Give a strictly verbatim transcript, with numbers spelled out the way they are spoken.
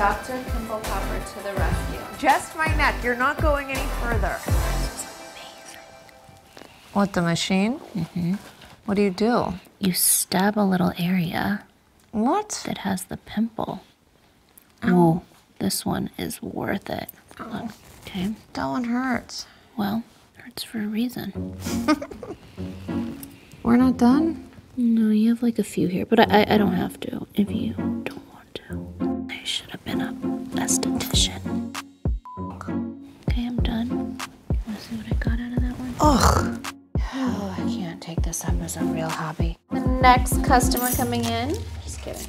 Doctor Pimple Popper to the rescue. Just my neck. You're not going any further. This is amazing. What, the machine? Mm-hmm. What do you do? You stab a little area. What? That has the pimple. Ow. Oh, this one is worth it. Look, okay. That one hurts. Well, it hurts for a reason. We're not done? No, you have like a few here, but I, I don't have to if you don't want to. I should have been a esthetician. Okay, I'm done. You wanna see what I got out of that one? Ugh. Oh, I can't take this up as a real hobby. The next customer coming in. Just kidding.